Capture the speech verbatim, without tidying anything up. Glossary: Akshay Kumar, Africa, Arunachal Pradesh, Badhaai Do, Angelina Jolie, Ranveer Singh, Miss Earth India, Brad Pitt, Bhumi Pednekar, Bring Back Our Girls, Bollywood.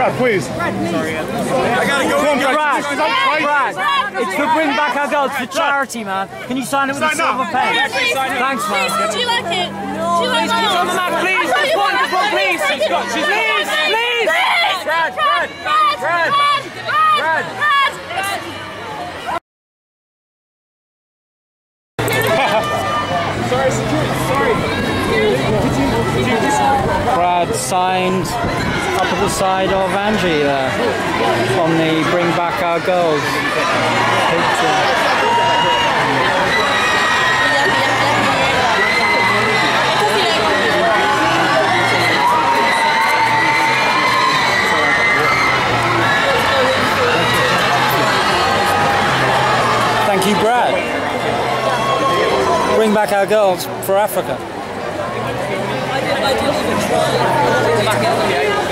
Brad, please. Brad, please. Sorry, I gotta go. Come on, Brad. Brad. Brad. It's for Bring Back Our Girls for charity, man. Can you sign it with sign a silver pen? Yeah, thanks, man. Please, do you like it? Do you like it? Please, this one, this one, please. Please, please, please. Brad, Brad, Brad, Brad, Brad. Sorry, security. Sorry. Brad signed up at the side of Angie there on the Bring Back Our Girls picture. Thank you, Brad. Bring Back Our Girls for Africa. I did, I did even try to get together.